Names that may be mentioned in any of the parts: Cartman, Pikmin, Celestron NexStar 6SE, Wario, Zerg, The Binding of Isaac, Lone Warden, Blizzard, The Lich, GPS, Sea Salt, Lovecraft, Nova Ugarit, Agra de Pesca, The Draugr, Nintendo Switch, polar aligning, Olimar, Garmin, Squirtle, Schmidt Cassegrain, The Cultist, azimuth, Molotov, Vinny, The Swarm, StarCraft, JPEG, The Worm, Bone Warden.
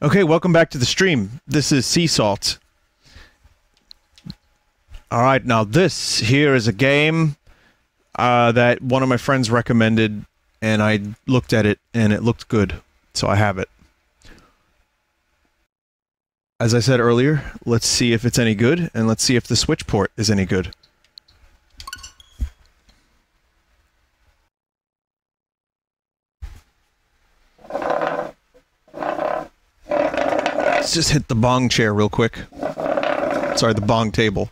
Okay, welcome back to the stream. This is Sea Salt. Alright, now this here is a game that one of my friends recommended, and I looked at it, and it looked good, so I have it. As I said earlier, let's see if it's any good, and let's see if the Switch port is any good. Let's just hit the bong chair real quick. Sorry, the bong table.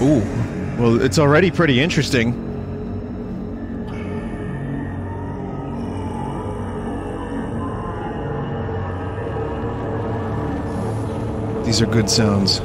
Ooh. Well, it's already pretty interesting. These are good sounds.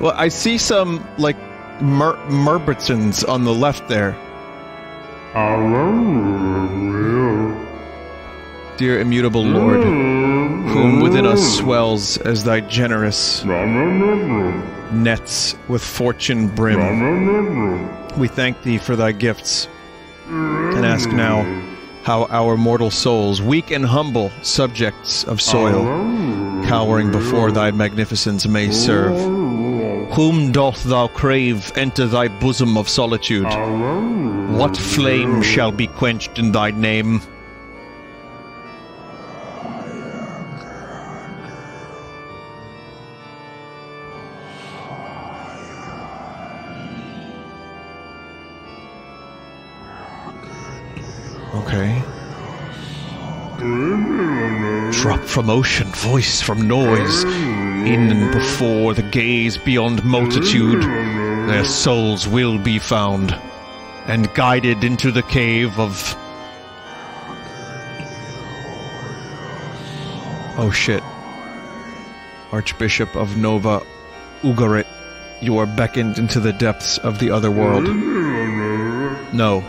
Well, I see some, like, Murbertsons on the left there. Dear immutable Lord, whom within us swells as thy generous nets with fortune brim, we thank thee for thy gifts, and ask now how our mortal souls, weak and humble subjects of soil, cowering before thy magnificence may serve. Whom doth thou crave enter thy bosom of solitude? What flame shall be quenched in thy name? Okay. Drop from ocean, voice from noise, in and before the gaze beyond multitude, their souls will be found, and guided into the cave of... Oh shit. Archbishop of Nova Ugarit, you are beckoned into the depths of the other world. No.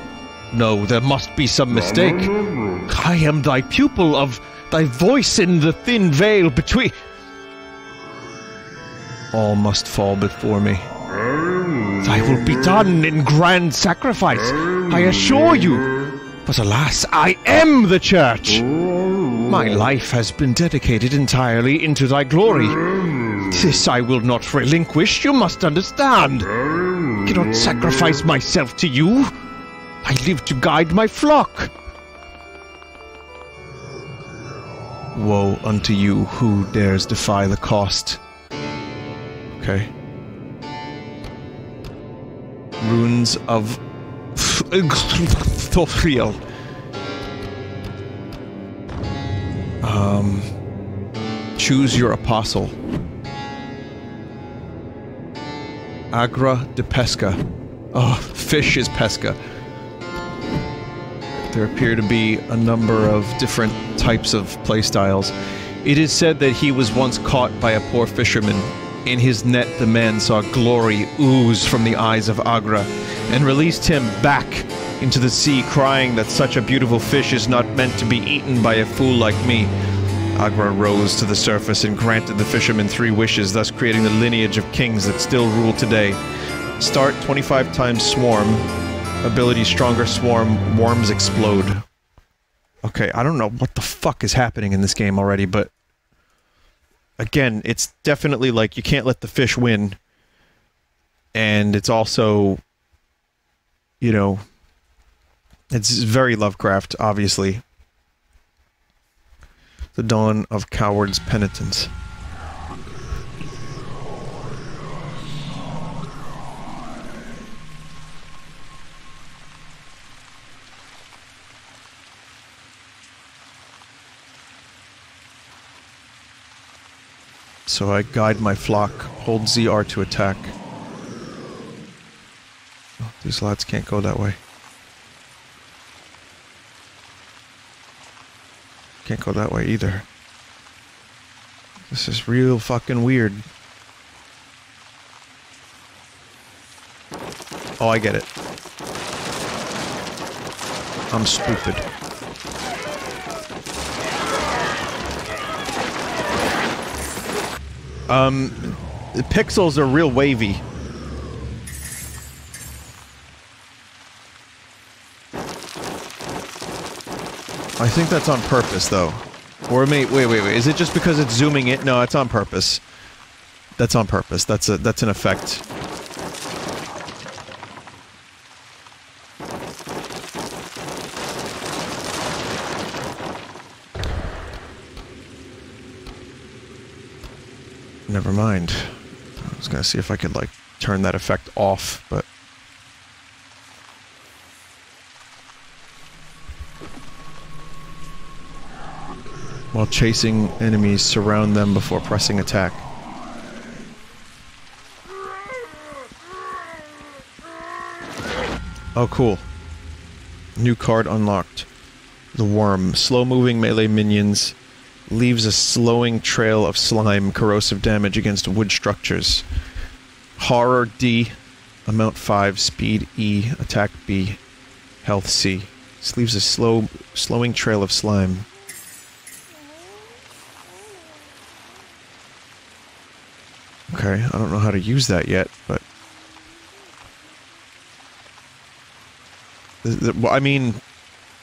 No, there must be some mistake. I am thy pupil of thy voice in the thin veil between... All must fall before me. Thy will be done in grand sacrifice, I assure you. But alas, I am the church. My life has been dedicated entirely into thy glory. This I will not relinquish, you must understand. I cannot sacrifice myself to you. I live to guide my flock. Woe unto you who dares defy the cost. Okay. Runes of Thoriel. Choose your apostle. Agra de Pesca. Oh, fish is pesca. There appear to be a number of different types of playstyles. It is said that he was once caught by a poor fisherman. In his net the man saw glory ooze from the eyes of Agra, and released him back into the sea, crying that such a beautiful fish is not meant to be eaten by a fool like me. Agra rose to the surface and granted the fisherman 3 wishes, thus creating the lineage of kings that still rule today. Start 25 times swarm. Ability stronger swarm, worms explode. Okay, I don't know what the fuck is happening in this game already, but... Again, it's definitely like, you can't let the fish win. And it's also... You know... It's very Lovecraft, obviously. The Dawn of Coward's Penitence. So I guide my flock, hold ZR to attack. Oh, these lads can't go that way. Can't go that way either. This is real fucking weird. Oh, I get it. I'm stupid. The pixels are real wavy. I think that's on purpose, though. Or mate, wait. Is it just because it's zooming in? No, it's on purpose. That's on purpose. That's an effect. Never mind. I was gonna see if I could, like, turn that effect off, but... While chasing enemies, surround them before pressing attack. Oh, cool. New card unlocked. The Worm. Slow-moving melee minions. Leaves a slowing trail of slime, corrosive damage against wood structures. Horror D. Amount 5. Speed E. Attack B. Health C. This leaves a slowing trail of slime. Okay, I don't know how to use that yet, but... I mean...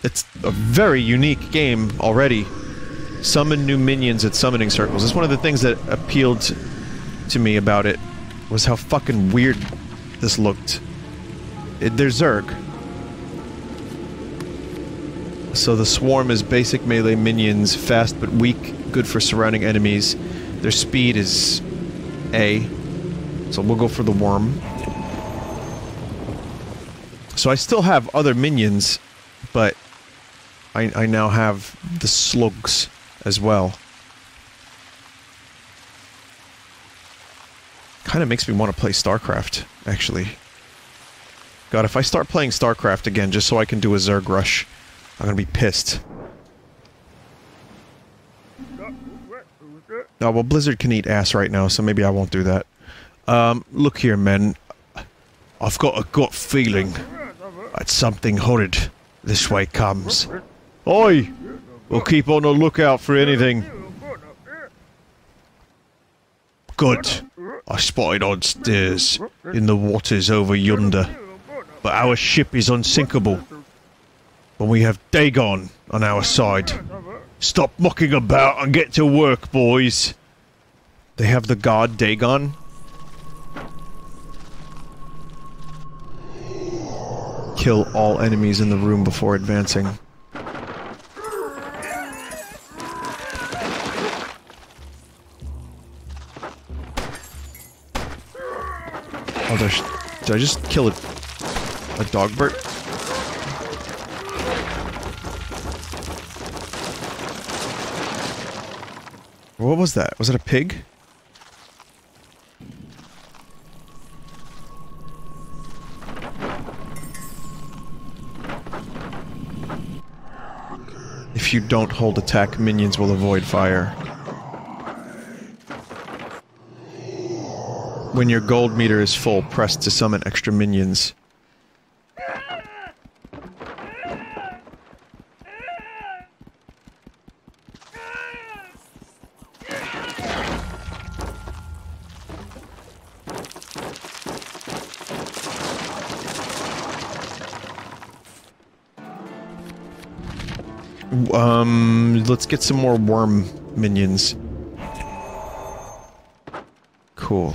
It's a very unique game already. Summon new minions at summoning circles. That's one of the things that appealed to me about it, was how fucking weird this looked. They're Zerg. So the Swarm is basic melee minions, fast but weak, good for surrounding enemies. Their speed is... A. So we'll go for the Worm. So I still have other minions, but I now have the slugs as well. Kind of makes me want to play StarCraft, actually. God, if I start playing StarCraft again just so I can do a Zerg rush, I'm gonna be pissed. Oh, well, Blizzard can eat ass right now, so maybe I won't do that. Look here, men. I've got a gut feeling that something horrid this way comes. Oi! We'll keep on the lookout for anything. Good. I spotted odd steers in the waters over yonder. But our ship is unsinkable. When we have Dagon on our side. Stop mucking about and get to work, boys! They have the god Dagon? Kill all enemies in the room before advancing. Oh, there's... Did I just kill a dogbert? What was that? Was it a pig? If you don't hold attack, minions will avoid fire. When your gold meter is full, press to summon extra minions. Let's get some more worm minions. Cool.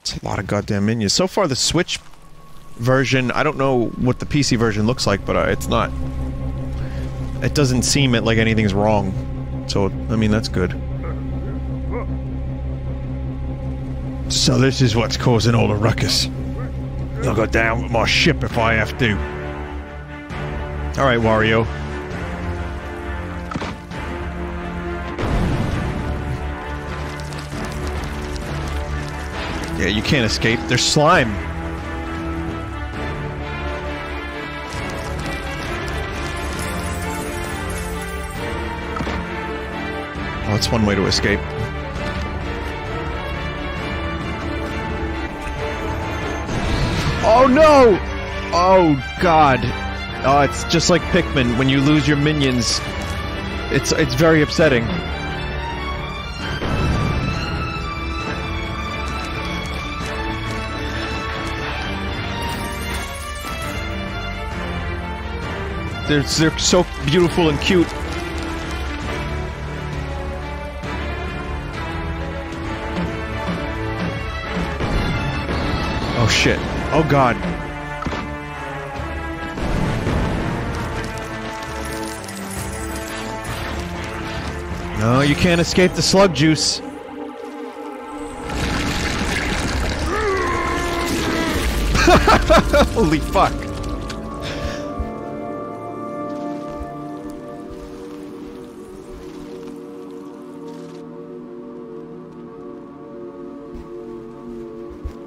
It's a lot of goddamn minions. So far the Switch version, I don't know what the PC version looks like, but it's not... It doesn't seem like anything's wrong. So, I mean, that's good. So this is what's causing all the ruckus. I'll go down with my ship if I have to. Alright, Wario. Yeah, you can't escape. There's slime! that's one way to escape. Oh no! Oh god. It's just like Pikmin, when you lose your minions. It's very upsetting. They're so beautiful and cute. Oh shit. Oh god. No, you can't escape the slug juice. Holy fuck.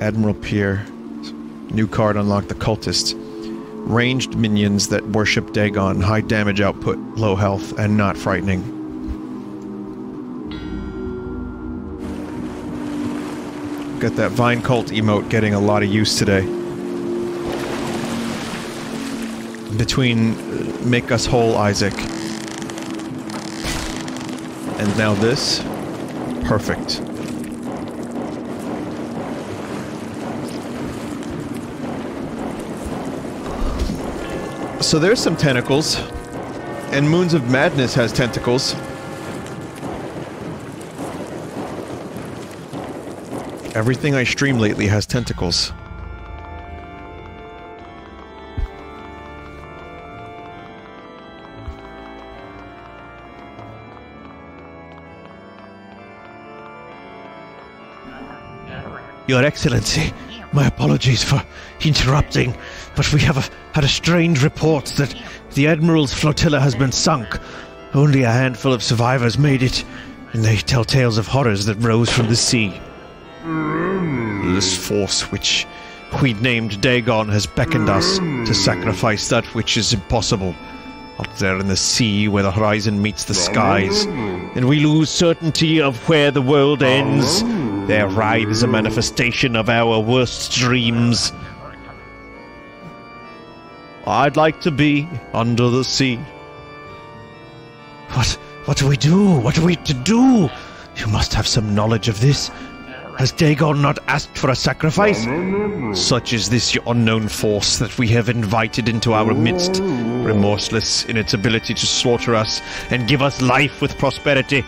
Admiral Pierre. New card unlocked, The Cultist. Ranged minions that worship Dagon. High damage output, low health, and not frightening. Got that Vine Cult emote getting a lot of use today. Between Make Us Whole, Isaac. And now this. Perfect. So there's some tentacles, and Moons of Madness has tentacles. Everything I stream lately has tentacles. Your Excellency, my apologies for interrupting, but we have had a strange report that the Admiral's flotilla has been sunk. Only a handful of survivors made it, and they tell tales of horrors that rose from the sea. This force which we named Dagon has beckoned us to sacrifice that which is impossible. Up there in the sea where the horizon meets the skies, and we lose certainty of where the world ends, there writhes a manifestation of our worst dreams. I'd like to be under the sea. What do we do? What are we to do? You must have some knowledge of this. Has Dagon not asked for a sacrifice? Such is this unknown force that we have invited into our midst, remorseless in its ability to slaughter us and give us life with prosperity.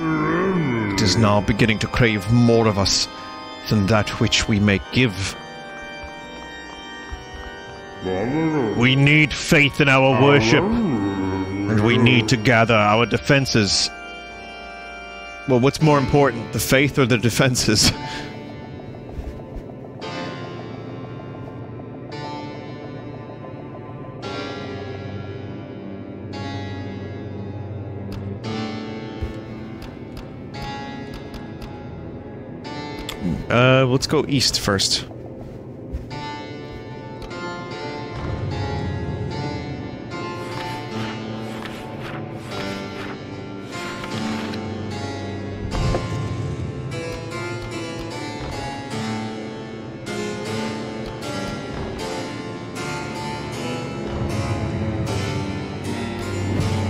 It is now beginning to crave more of us than that which we may give. We need faith in our worship, and we need to gather our defenses. Well, what's more important, the faith or the defenses? Let's go east first.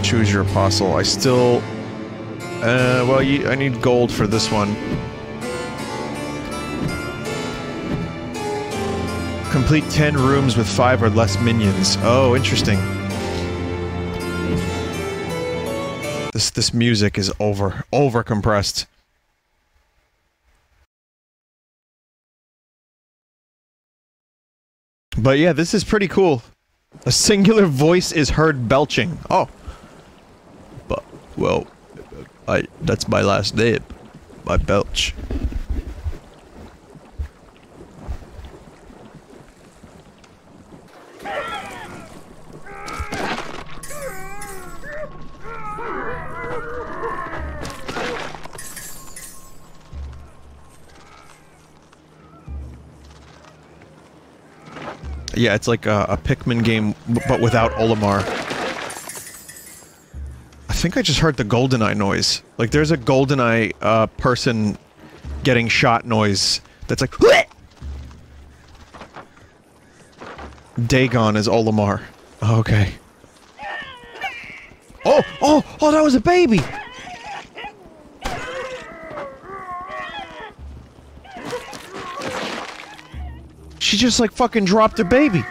Choose your apostle. I still... well, I need gold for this one. Complete 10 rooms with 5 or less minions. Oh, interesting. This music is over-compressed. But yeah, this is pretty cool. A singular voice is heard belching. Oh. Well, that's my last name. I belch. Yeah, it's like a Pikmin game, but without Olimar. I think I just heard the GoldenEye noise. Like, there's a GoldenEye, person getting shot noise that's like... Dagon is Olimar. Oh, okay. Oh! Oh! Oh, that was a baby! She just, like, fucking dropped her baby!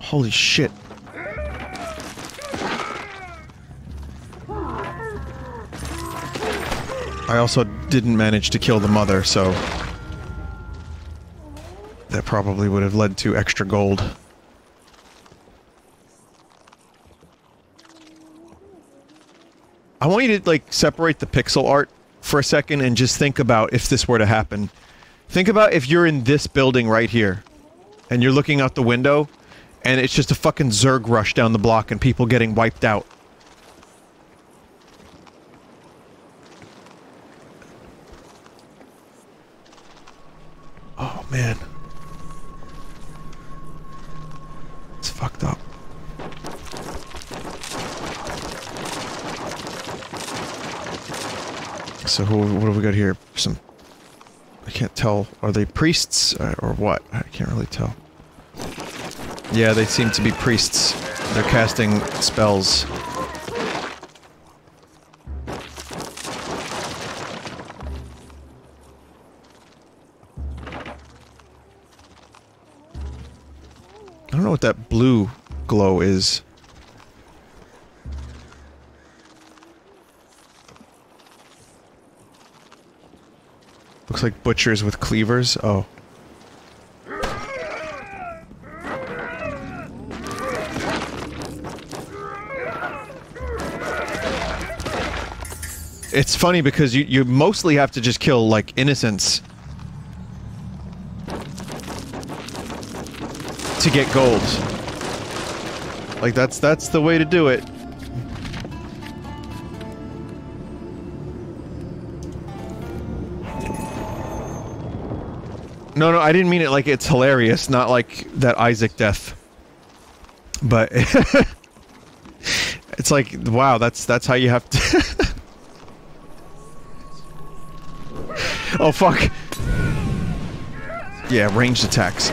Holy shit. I also didn't manage to kill the mother, so... that probably would have led to extra gold. I want you to, like, separate the pixel art for a second and just think about if this were to happen. Think about if you're in this building right here, and you're looking out the window, and it's just a fucking Zerg rush down the block and people getting wiped out. Oh, man. It's fucked up. So what have we got here? Some... I can't tell. Are they priests? Or what? I can't really tell. Yeah, they seem to be priests. They're casting spells. I don't know what that blue glow is. Looks like butchers with cleavers. Oh. It's funny because you mostly have to just kill, like, innocents to get gold. Like, that's the way to do it. No, no, I didn't mean it like it's hilarious, not like that Isaac death. But... it's like, wow, that's how you have to... Oh, fuck. Yeah, ranged attacks.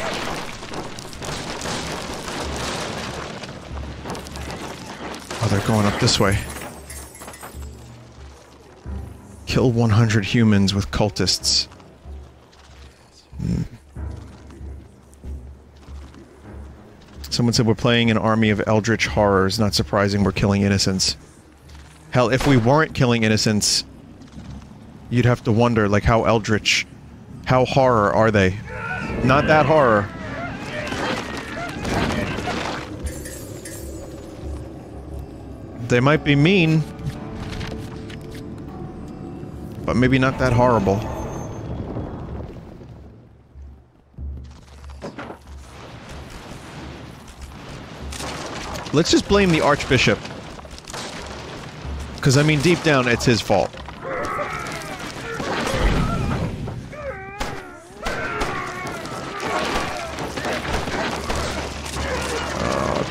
Oh, they're going up this way. Kill 100 humans with cultists. Hmm. Someone said we're playing an army of eldritch horrors. Not surprising we're killing innocents. Hell, if we weren't killing innocents... you'd have to wonder, like, how eldritch, how horror are they? Not that horror. They might be mean, but maybe not that horrible. Let's just blame the Archbishop. 'Cause, I mean, deep down, it's his fault.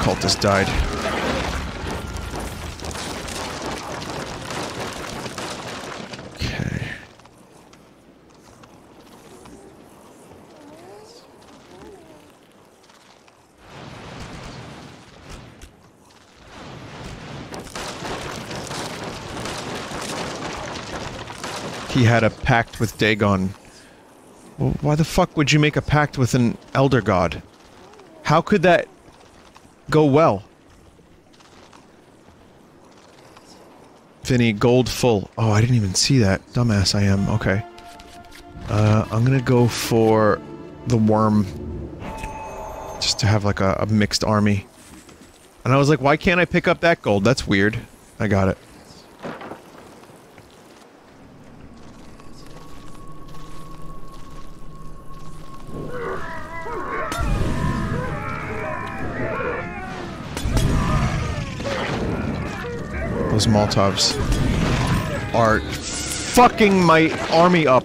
Cultist died. Okay. He had a pact with Dagon. Well, why the fuck would you make a pact with an elder god? How could that... go well. Vinny, gold full. Oh, I didn't even see that. Dumbass I am. Okay. I'm gonna go for the worm. Just to have, like, a mixed army. And I was like, why can't I pick up that gold? That's weird. I got it. Molotovs are fucking my army up.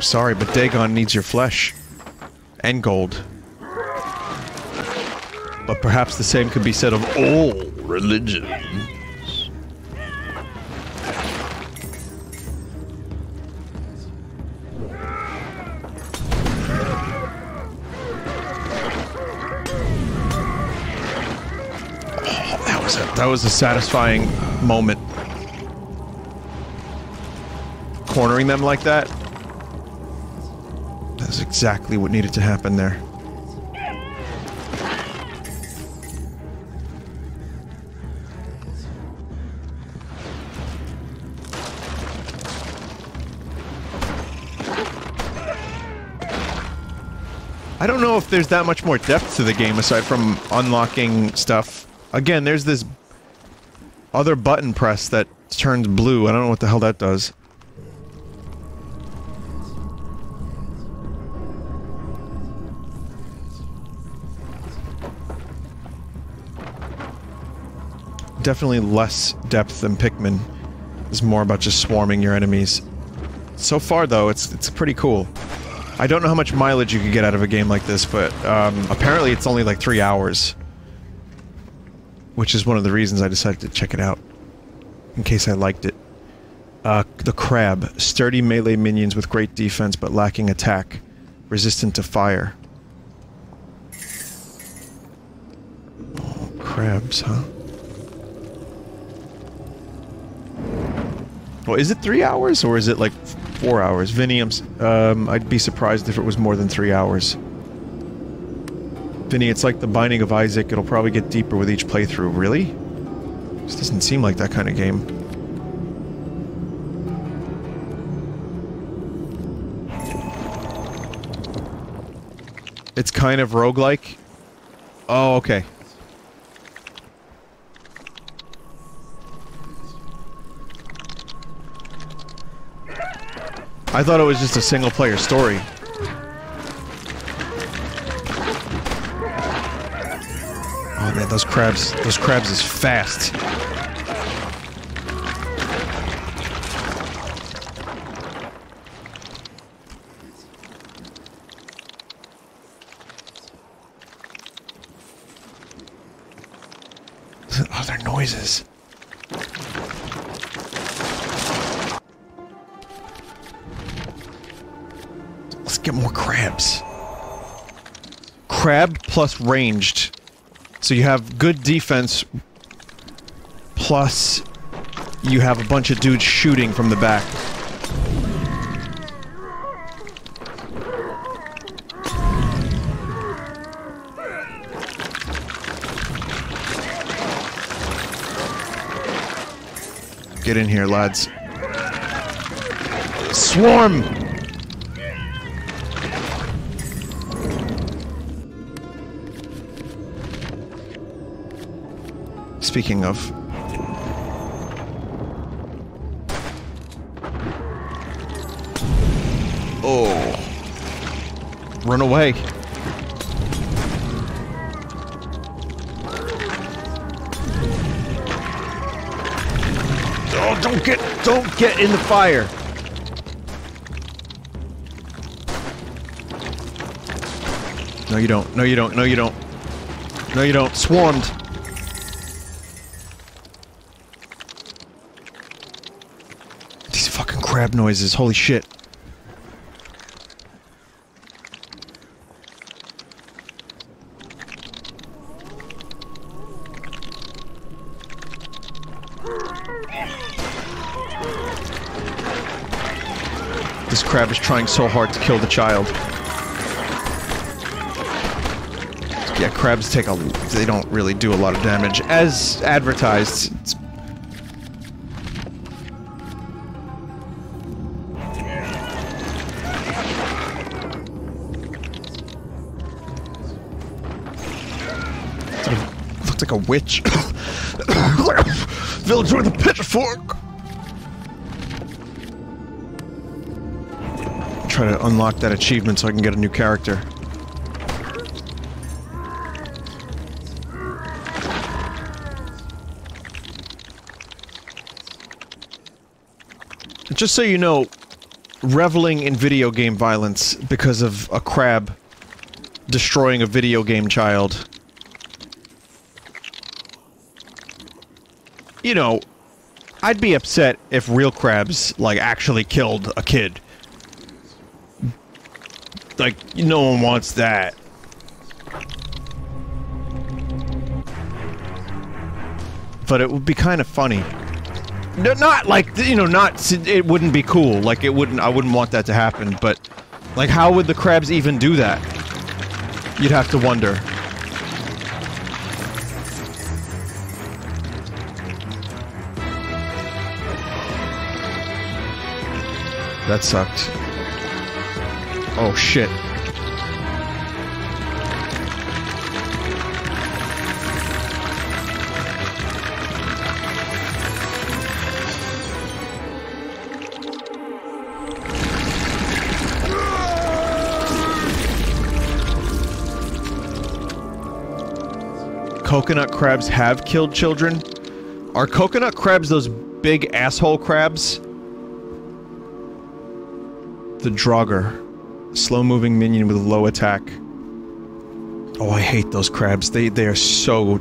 I'm sorry, but Dagon needs your flesh. And gold. But perhaps the same could be said of all religions. Oh, that was a satisfying moment. Cornering them like that? That's exactly what needed to happen there. I don't know if there's that much more depth to the game aside from unlocking stuff. Again, there's this other button press that turns blue. I don't know what the hell that does. Definitely less depth than Pikmin. It's more about just swarming your enemies. So far, though, it's pretty cool. I don't know how much mileage you could get out of a game like this, but apparently it's only like 3 hours. Which is one of the reasons I decided to check it out. In case I liked it. The crab. Sturdy melee minions with great defense but lacking attack. Resistant to fire. Oh, crabs, huh? Well, is it 3 hours or is it like 4 hours? Vinny, I'd be surprised if it was more than 3 hours. Vinny, it's like The Binding of Isaac. It'll probably get deeper with each playthrough. Really? This doesn't seem like that kind of game. It's kind of roguelike. Oh, okay. I thought it was just a single-player story. Oh man, those crabs is fast. Oh, they're noises. Get more crabs. Crab plus ranged. So you have good defense, plus you have a bunch of dudes shooting from the back. Get in here, lads. Swarm! Speaking of... Oh... Run away! Oh, don't get in the fire! No you don't, no you don't, no you don't. No you don't, swarmed! Crab noises, holy shit. This crab is trying so hard to kill the child. Yeah, crabs they don't really do a lot of damage, as advertised. It's a witch. Villager with a pitchfork! Try to unlock that achievement so I can get a new character. Just so you know, reveling in video game violence because of a crab destroying a video game child. You know, I'd be upset if real crabs, like, actually killed a kid. Like, no one wants that. But it would be kind of funny. No, not like, you know, not, it wouldn't be cool. Like, it wouldn't, I wouldn't want that to happen, but... Like, how would the crabs even do that? You'd have to wonder. That sucked. Oh, shit. Coconut crabs have killed children? Are coconut crabs those big asshole crabs? The Draugr. Slow-moving minion with low attack. Oh, I hate those crabs. They are so...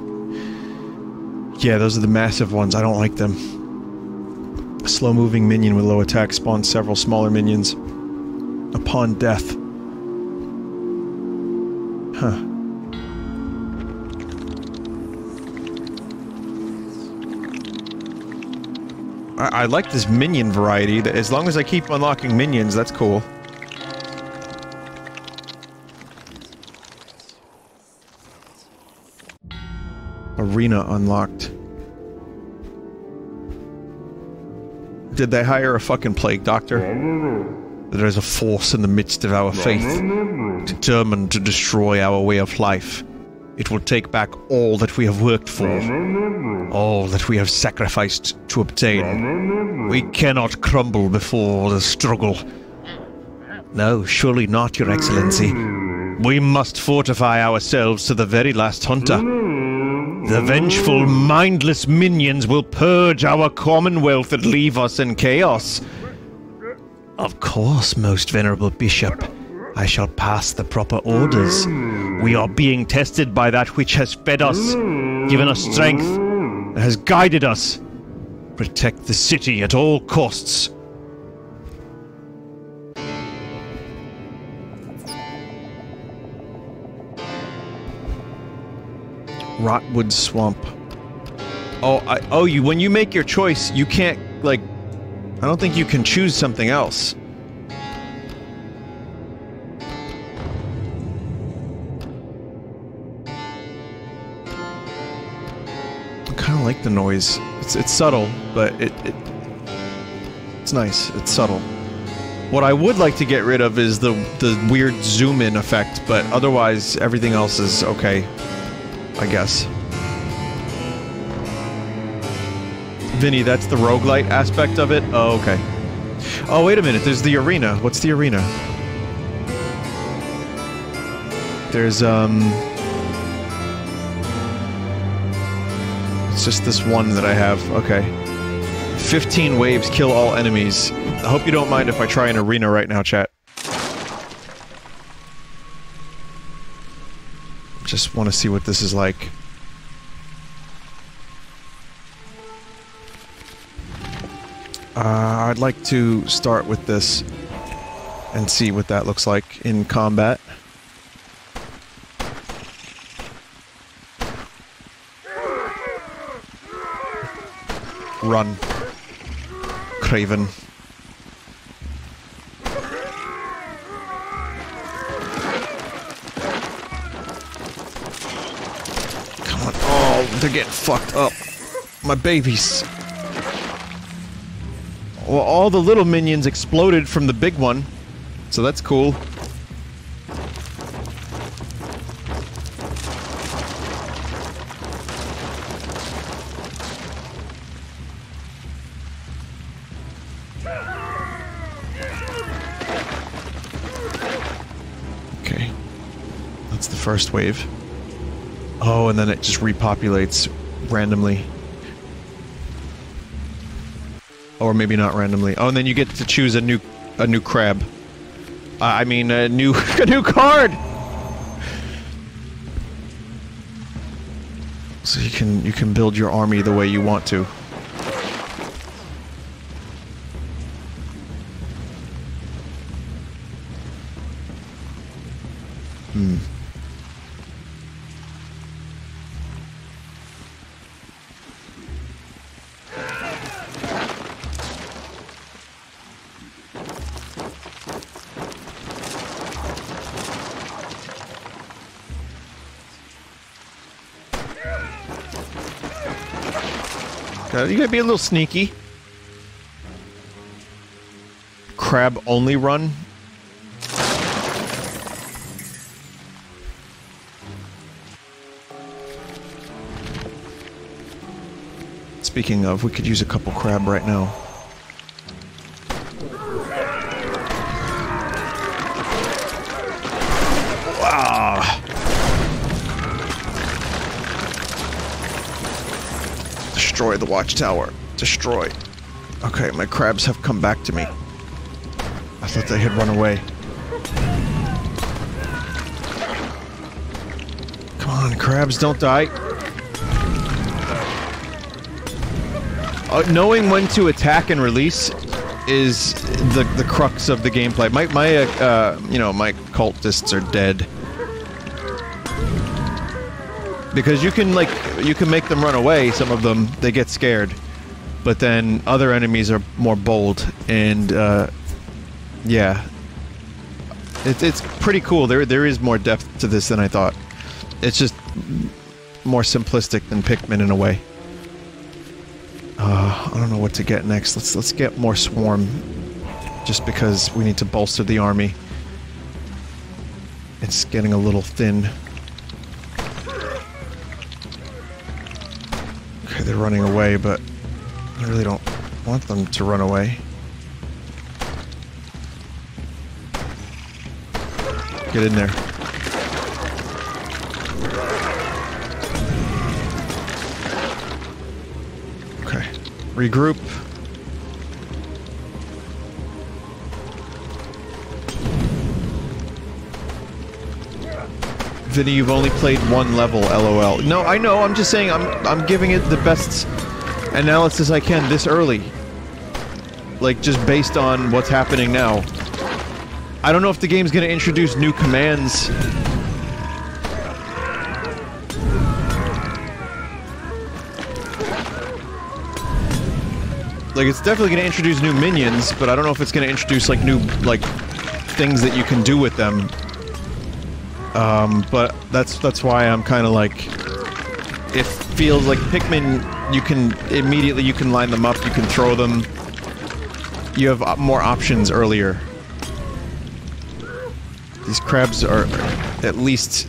Yeah, those are the massive ones. I don't like them. A slow-moving minion with low attack spawns several smaller minions. Upon death. Huh. I like this minion variety. As long as I keep unlocking minions, that's cool. Arena unlocked. Did they hire a fucking plague doctor? There is a force in the midst of our faith, determined to destroy our way of life. It will take back all that we have worked for, all that we have sacrificed to obtain. We cannot crumble before the struggle. No, surely not, Your Excellency. We must fortify ourselves to the very last hunter. The vengeful, mindless minions will purge our commonwealth and leave us in chaos. Of course, most venerable bishop. I shall pass the proper orders. We are being tested by that which has fed us, given us strength, and has guided us. Protect the city at all costs. Rotwood Swamp. Oh, when you make your choice, you can't, like... I don't think you can choose something else. I kind of like the noise. It's subtle, but it's nice. It's subtle. What I would like to get rid of is the weird zoom-in effect, but otherwise everything else is okay, I guess. Vinny, that's the roguelite aspect of it? Oh, okay. Oh, wait a minute. There's the arena. What's the arena? There's, It's just this one that I have. Okay. 15 waves kill all enemies. I hope you don't mind if I try an arena right now, chat. Just want to see what this is like. I'd like to start with this and see what that looks like in combat. Run. Craven. Come on. Oh, they're getting fucked up. My babies. Well, all the little minions exploded from the big one, so that's cool. First wave. Oh, and then it just repopulates randomly. Or maybe not randomly. Oh, and then you get to choose a new a new crab. I mean, a new card. So you can build your army the way you want to. Hmm. You gotta be a little sneaky. Crab only run. Speaking of, we could use a couple crab right now. Destroy the watchtower. Destroy. Okay, my crabs have come back to me. I thought they had run away. Come on, crabs, don't die. Knowing when to attack and release is the crux of the gameplay. My cultists are dead. Because you can make them run away, some of them, they get scared. But then other enemies are more bold, and, yeah. It's pretty cool. There is more depth to this than I thought. It's just more simplistic than Pikmin in a way. I don't know what to get next. Let's get more Swarm. Just because we need to bolster the army. It's getting a little thin. They're running away, but I really don't want them to run away. Get in there. Okay. Regroup. Vinny, you've only played one level, LOL. No, I know, I'm just saying, I'm giving it the best analysis I can this early. Like, just based on what's happening now. I don't know if the game's gonna introduce new commands. Like, it's definitely gonna introduce new minions, but I don't know if it's gonna introduce, like, new, like, things that you can do with them. But that's why I'm kind of like, it feels like Pikmin, you can line them up, you can throw them. You have more options earlier. These crabs are, at least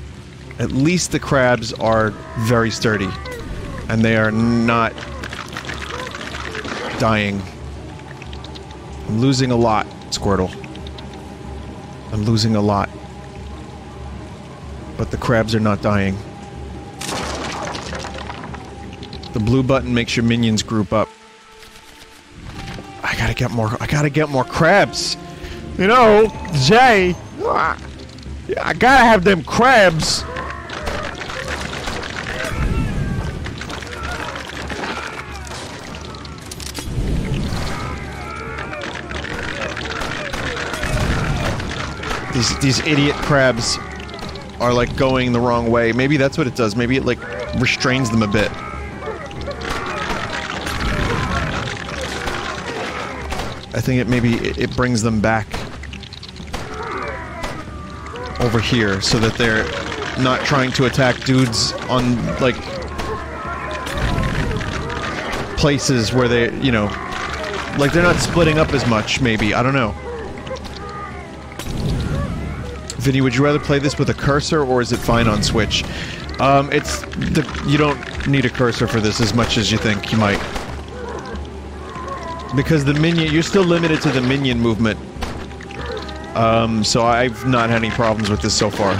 the crabs are very sturdy. And they are not dying. I'm losing a lot, Squirtle. I'm losing a lot. But the crabs are not dying. The blue button makes your minions group up. I gotta get more crabs! You know, Jay, I gotta have them crabs! These idiot crabs are like going the wrong way. Maybe that's what it does. Maybe it like restrains them a bit. I think it maybe it brings them back over here so that they're not trying to attack dudes on like places where they, you know, like they're not splitting up as much maybe. I don't know. Vinny, would you rather play this with a cursor, or is it fine on Switch? You don't need a cursor for this as much as you think you might. Because the minion, you're still limited to the minion movement. So I've not had any problems with this so far.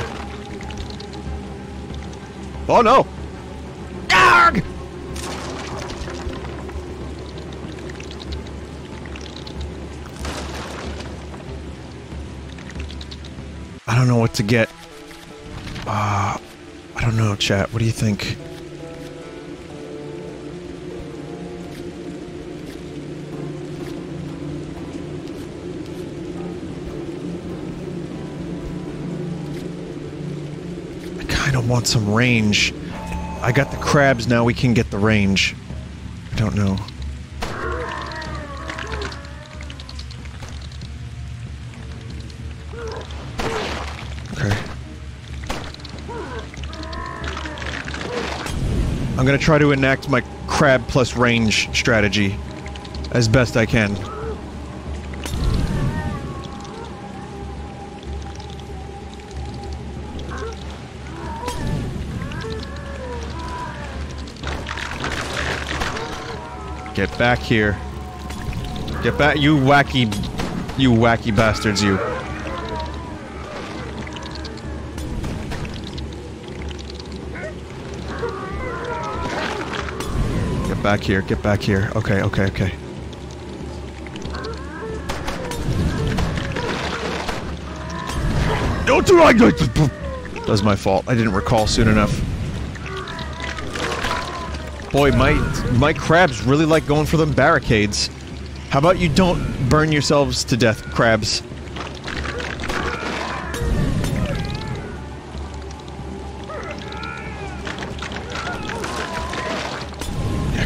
Oh no! Arrgh! don't know what to get. I don't know, chat. What do you think? I kind of want some range. I got the crabs, now we can get the range. I don't know. I'm gonna try to enact my crab plus range strategy as best I can. Get back here. Get back, you wacky bastards, you. Back here, get back here. Okay, okay, okay. Don't do like that! That's my fault. I didn't recall soon enough. Boy, my crabs really like going for them barricades. How about you don't burn yourselves to death, crabs?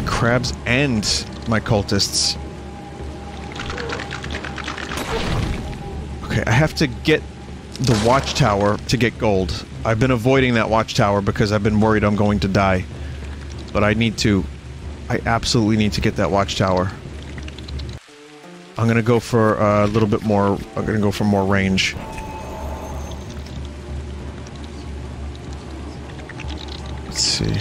Crabs and my cultists. Okay, I have to get the watchtower to get gold. I've been avoiding that watchtower because I've been worried I'm going to die. But I need to. I absolutely need to get that watchtower. I'm gonna go for a little bit more. I'm gonna go for more range. Let's see.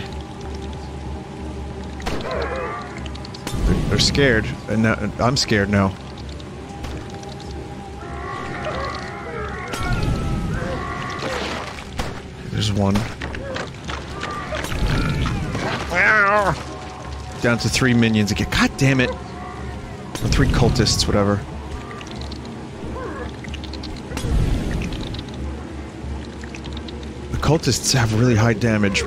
They're scared, and now, I'm scared now. There's one. Down to 3 minions again. God damn it! Or 3 cultists, whatever. The cultists have really high damage.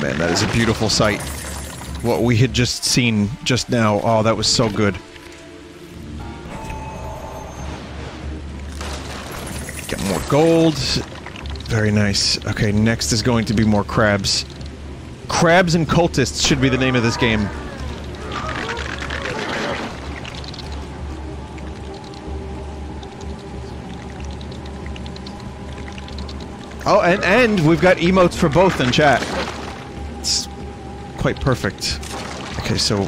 Man, that is a beautiful sight. What we had just seen just now. Oh, that was so good. Get more gold. Very nice. Okay, next is going to be more crabs. Crabs and Cultists should be the name of this game. Oh, and we've got emotes for both in chat. Quite perfect. Okay, so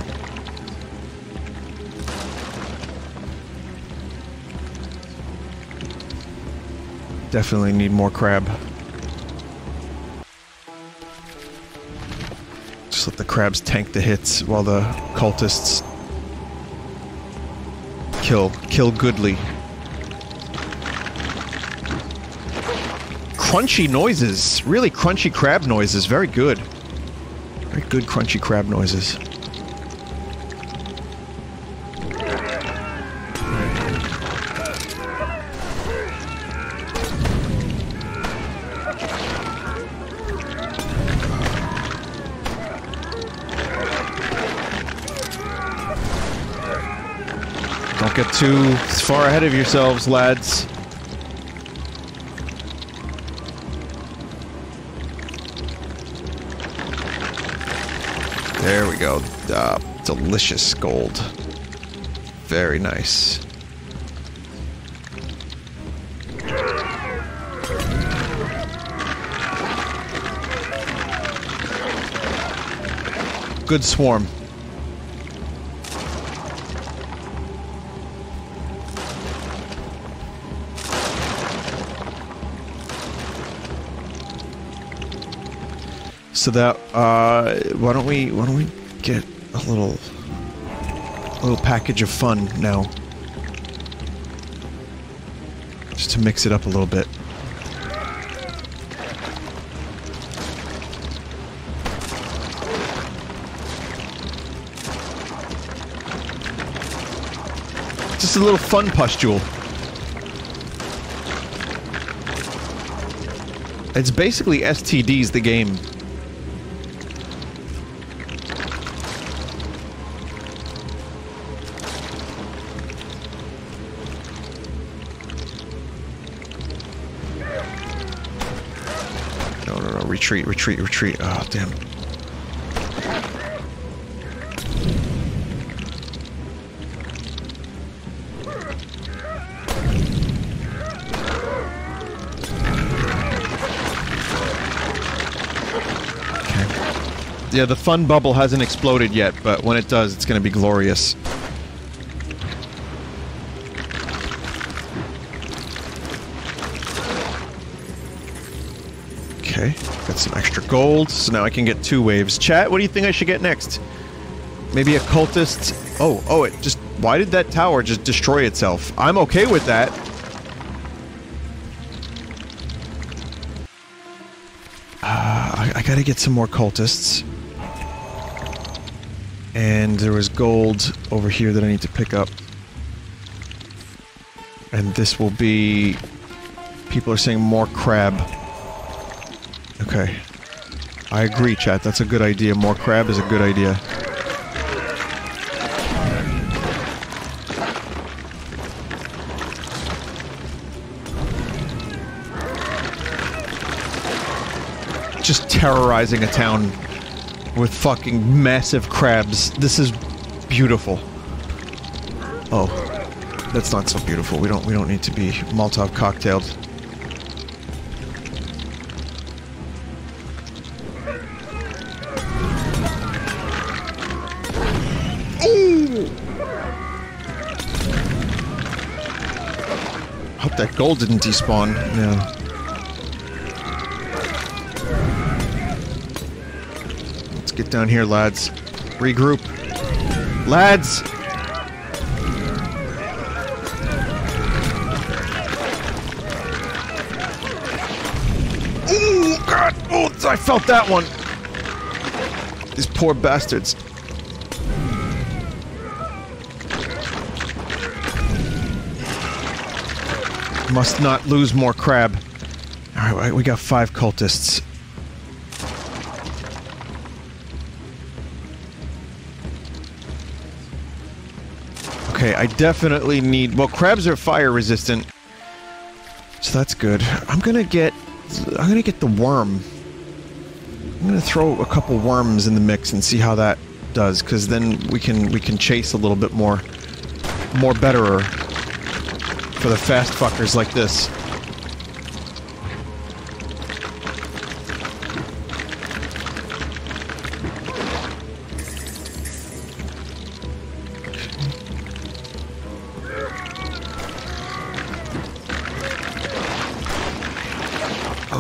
definitely need more crab. Just let the crabs tank the hits while the cultists kill goodly. Crunchy noises, really crunchy crab noises, very good. Very good crunchy crab noises. Don't get too far ahead of yourselves, lads. There we go. Delicious gold. Very nice. Good swarm. So that, why don't we get a little package of fun now. Just to mix it up a little bit. just a little fun pustule. It's basically STDs, the game. No, retreat, retreat, retreat. Oh, damn. Yeah, the fun bubble hasn't exploded yet, but when it does, it's gonna be glorious. Okay, got some extra gold, so now I can get 2 waves. Chat, what do you think I should get next? Maybe a cultist? Oh, it just... Why did that tower just destroy itself? I'm okay with that. I gotta get some more cultists. And there was gold over here that I need to pick up. And this will be... People are saying more crab. Okay. I agree, chat. That's a good idea. More crab is a good idea. Just terrorizing a town with fucking massive crabs. This is beautiful. Oh. That's not so beautiful. We don't need to be Molotov cocktailed. Hope that gold didn't despawn. No. Get down here, lads. Regroup. Lads! Ooh, God! Oh, I felt that one! These poor bastards. Must not lose more crab. Alright, we got 5 cultists. Okay, I definitely need... Well, crabs are fire resistant. So that's good. I'm gonna get the worm. I'm gonna throw a couple worms in the mix and see how that does, because then we can chase a little bit more. More betterer. For the fast fuckers like this.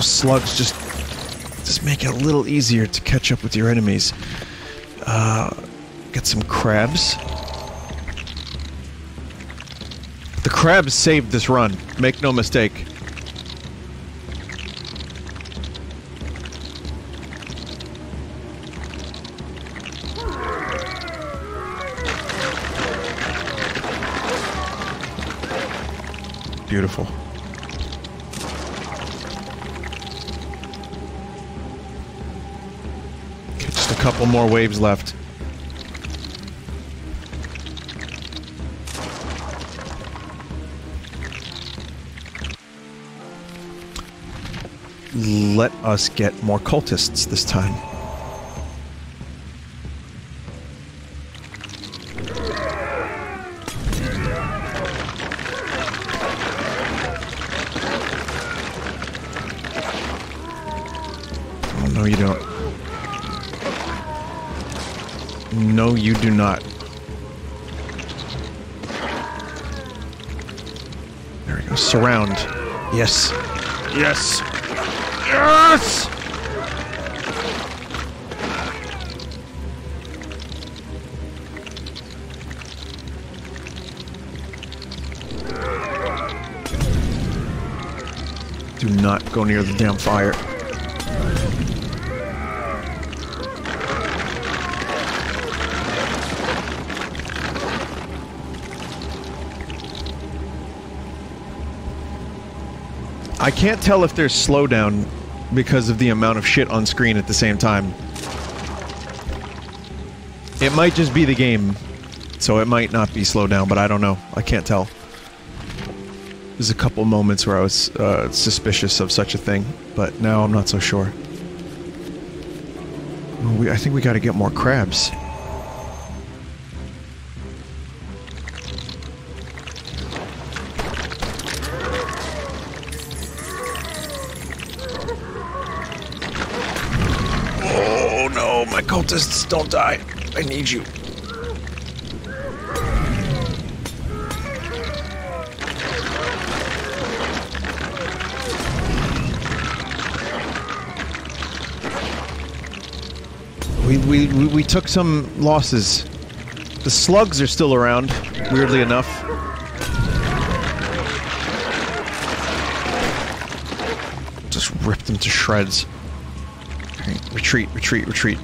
Slugs just make it a little easier to catch up with your enemies. Get some crabs. The crabs saved this run. Make no mistake. Beautiful. Couple more waves left. Let us get more cultists this time. Oh, no, you don't. No, you do not. There we go. Surround. Yes. Yes! Yes! Do not go near the damn fire. I can't tell if there's slowdown because of the amount of shit on screen at the same time. It might just be the game, so it might not be slowdown, but I don't know. I can't tell. There's a couple moments where I was suspicious of such a thing, but now I'm not so sure. Well, I think we gotta get more crabs. Oh no, my cultists, don't die. I need you. We took some losses. The slugs are still around, weirdly enough. Just rip them to shreds. Okay, retreat, retreat, retreat.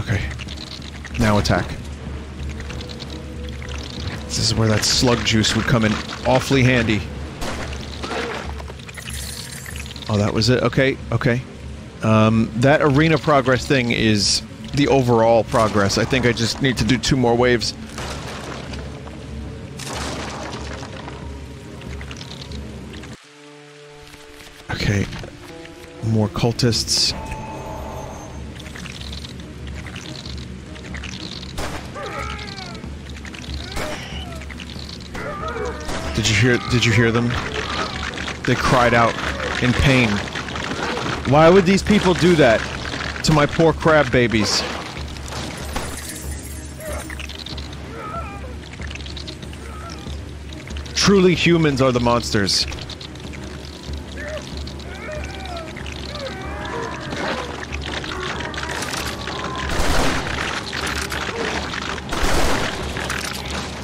Okay. Now attack. This is where that slug juice would come in awfully handy. Oh, that was it? Okay, okay. That arena progress thing is the overall progress. I think I just need to do 2 more waves. Okay. More cultists. Did you hear them? They cried out in pain. Why would these people do that to my poor crab babies? Truly, humans are the monsters.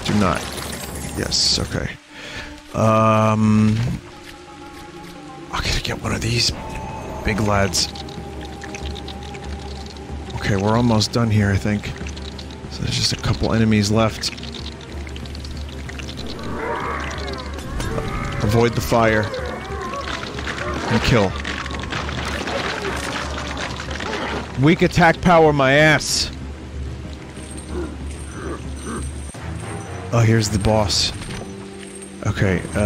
Do not. Yes, okay. I gotta get one of these. Big lads. Okay, we're almost done here, I think. So there's just a couple enemies left. Avoid the fire. And kill. Weak attack power, my ass! Oh, here's the boss. Okay, I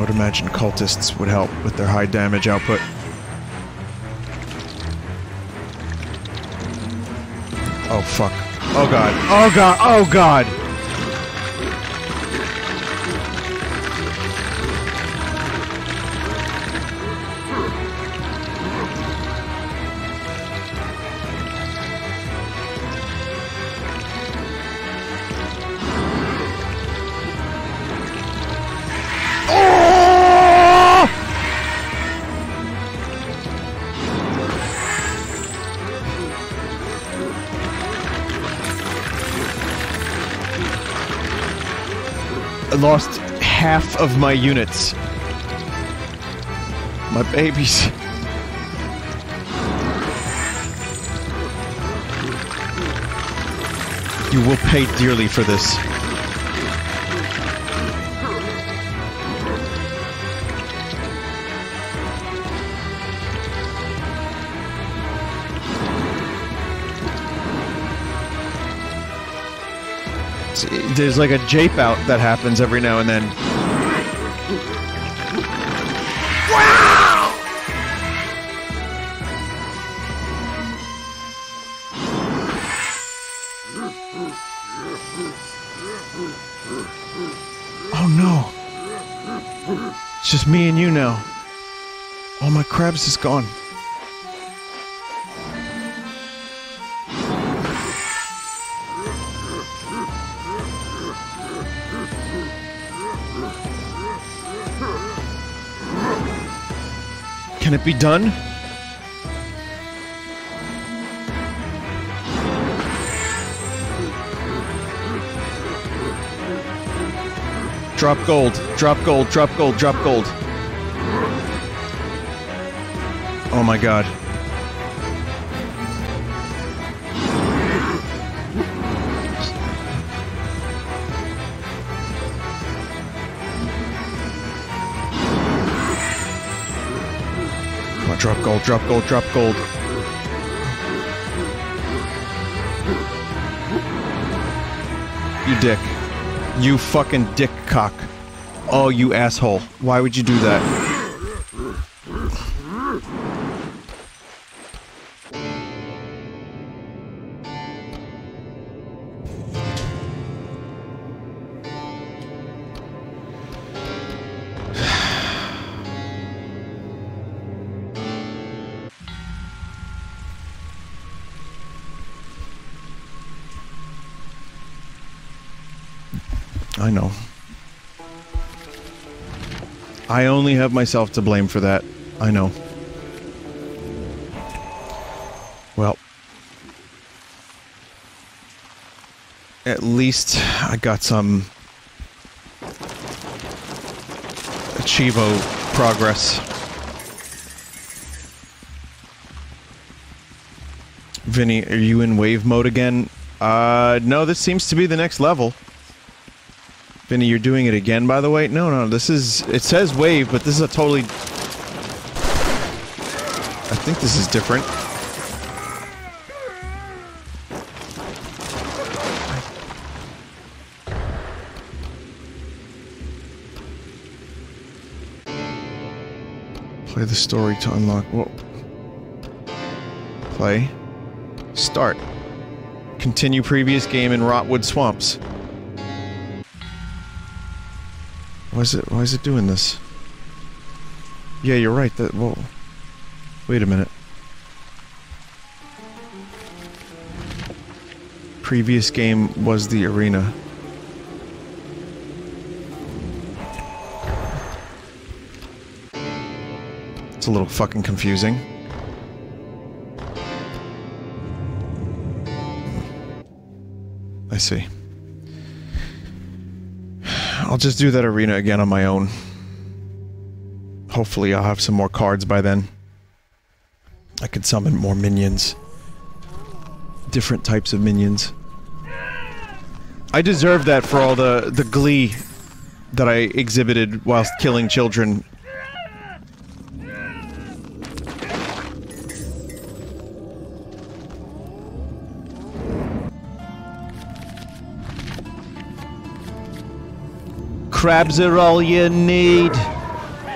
would imagine cultists would help with their high damage output. Oh fuck. Oh god. Oh god. Oh god! Lost half of my units. My babies. You will pay dearly for this. There's like a jape out that happens every now and then. Wow! Oh no! It's just me and you now. All my crabs is gone. Can it be done? Drop gold, drop gold, drop gold, drop gold. Oh my god. Come on, drop gold, drop gold, drop gold. You dick. You fucking dick cock. Oh, you asshole. Why would you do that? I know. I only have myself to blame for that. I know. Well. At least I got some Achievo progress. Vinny, are you in wave mode again? No, this seems to be the next level. Vinny, you're doing it again, by the way? No, no, this is... It says wave, but this is a totally... I think this is different. Play the story to unlock... Whoa. Play. Start. Continue previous game in Rotwood Swamps. Why is it doing this? Yeah, you're right, that, whoa. Wait a minute. Previous game was the arena. It's a little fucking confusing. I see. I'll just do that arena again on my own. Hopefully I'll have some more cards by then. I could summon more minions. Different types of minions. I deserve that for all the glee that I exhibited whilst killing children. Crabs are all you need.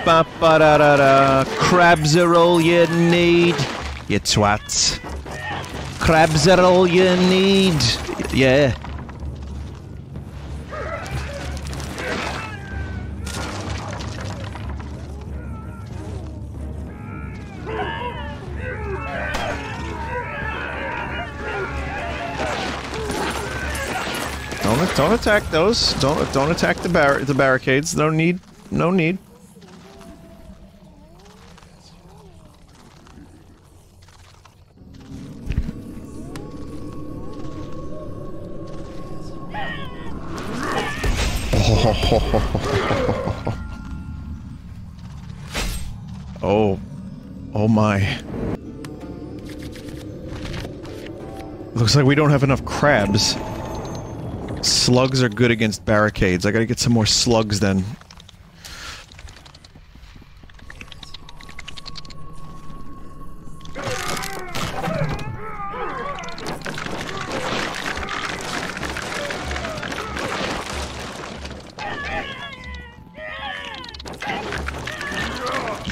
Ba ba da da da. Crabs are all you need. You twats. Crabs are all you need. Yeah. Don't attack those. Don't attack the barricades. No need. No need. Oh. Oh my. Looks like we don't have enough crabs. Slugs are good against barricades. I gotta get some more slugs then.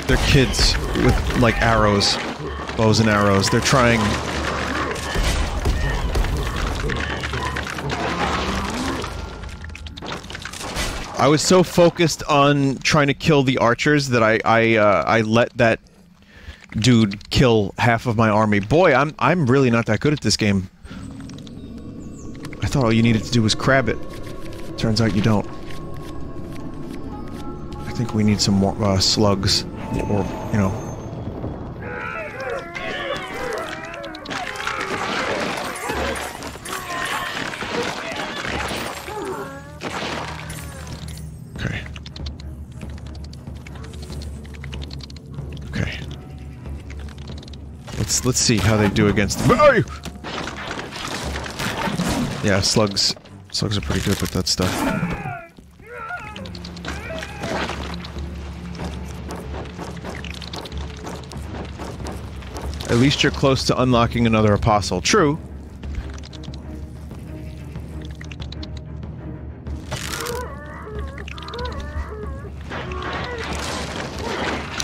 They're kids with, like, arrows. Bows and arrows. They're trying... I was so focused on trying to kill the archers that I let that dude kill half of my army. Boy, I'm really not that good at this game. I thought all you needed to do was crab it. Turns out you don't. I think we need some more slugs, or you know. Let's see how they do against them. Yeah, slugs. Slugs are pretty good with that stuff. At least you're close to unlocking another apostle. True.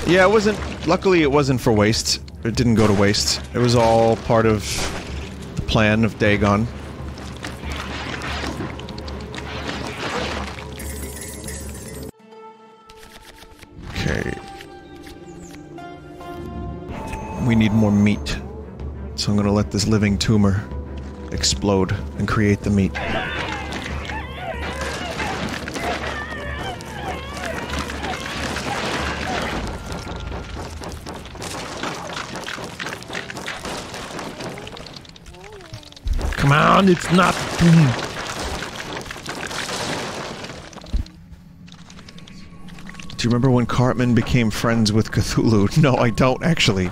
Yeah, it wasn't... Luckily, it wasn't for waste. It didn't go to waste. It was all part of the plan of Dagon. Okay. We need more meat. So I'm gonna let this living tumor explode and create the meat. Come on, it's not... Do you remember when Cartman became friends with Cthulhu? No, I don't, actually.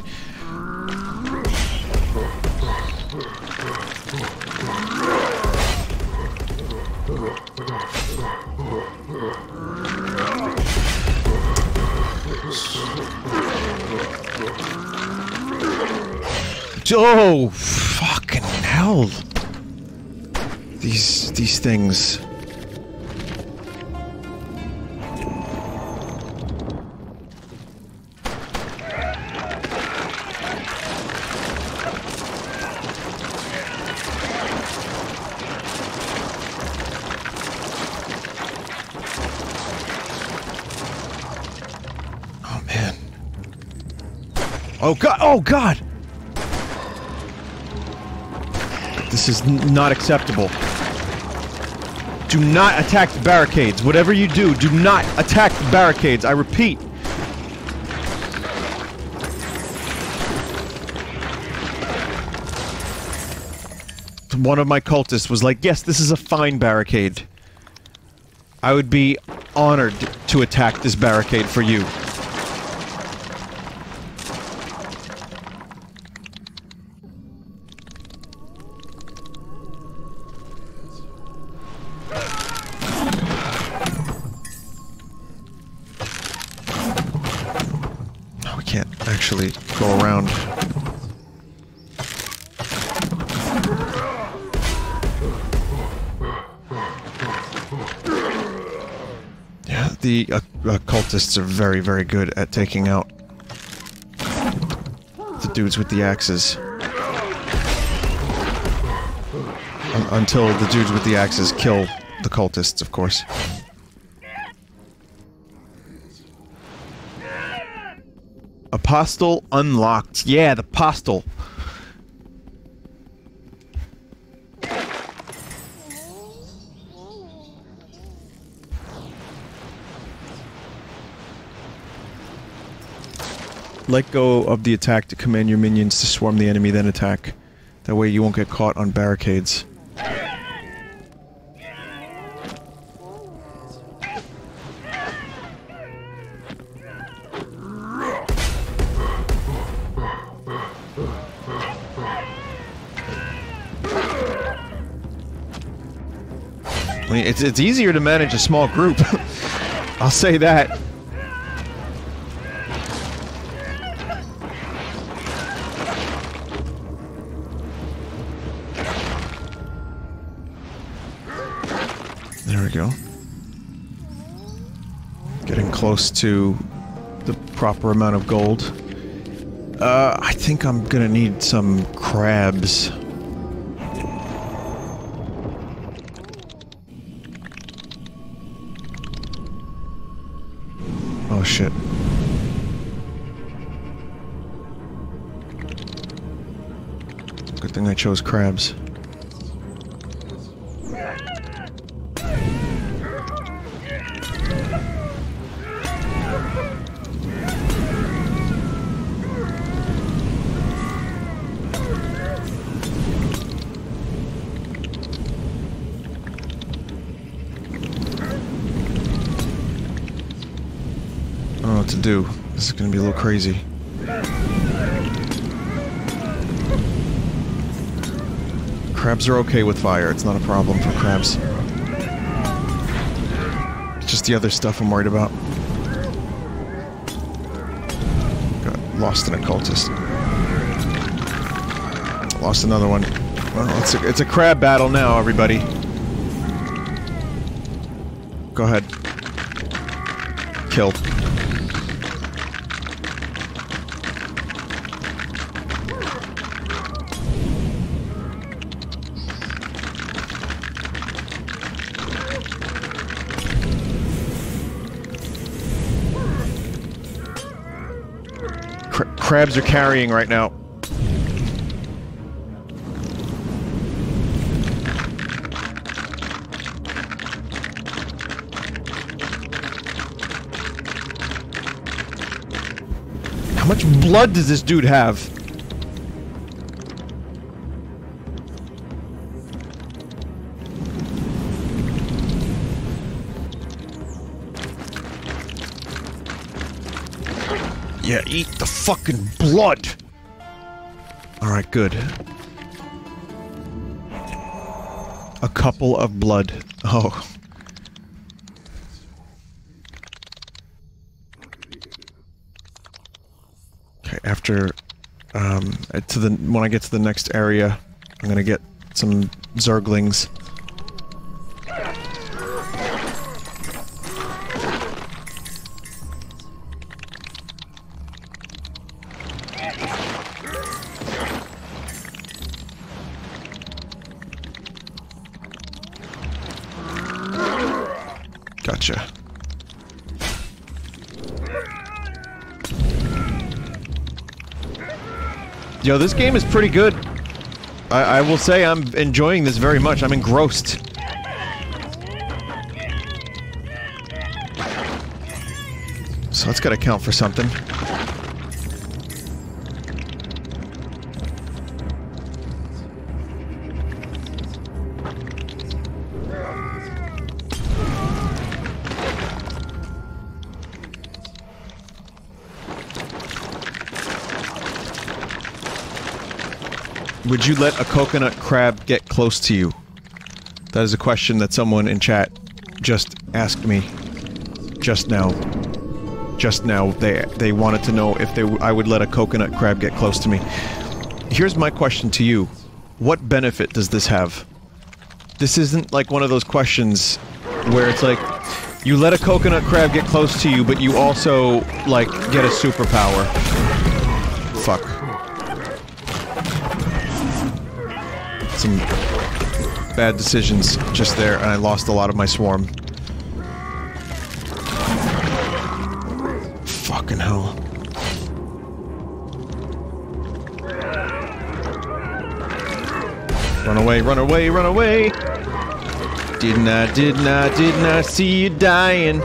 Oh, fucking hell. These things. Oh, man. Oh, God. Oh, God. This is not acceptable. Do not attack the barricades. Whatever you do, do not attack the barricades. I repeat. One of my cultists was like, yes, this is a fine barricade. I would be honored to attack this barricade for you. Go around. Yeah, the cultists are very, very good at taking out the dudes with the axes. Until the dudes with the axes kill the cultists, of course. Apostle unlocked. Yeah, the apostle. Let go of the attack to command your minions to swarm the enemy, then attack. That way you won't get caught on barricades. It's easier to manage a small group. I'll say that. There we go. Getting close to the proper amount of gold. I think I'm gonna need some crabs. Oh, shit. Good thing I chose crabs. Do. This is gonna be a little crazy. Crabs are okay with fire. It's not a problem for crabs. It's just the other stuff I'm worried about. Got lost in a cultist. lost another one. Well, it's a crab battle now, everybody. Go ahead. Kill. Crabs are carrying right now. How much blood does this dude have? Yeah, eat the fucking blood! Alright, good. A couple of blood. Oh. Okay, after... when I get to the next area, I'm gonna get some Zerglings. Yo, this game is pretty good. I will say I'm enjoying this very much. I'm engrossed. So that's gotta count for something. Would you let a coconut crab get close to you? That is a question that someone in chat just asked me. Just now. Just now, they wanted to know if I would let a coconut crab get close to me. Here's my question to you. What benefit does this have? This isn't like one of those questions where it's like, you let a coconut crab get close to you, but you also, like, get a superpower. Fuck. Some bad decisions just there, and I lost a lot of my swarm. Fucking hell. Run away, run away, run away! Did not see you dying.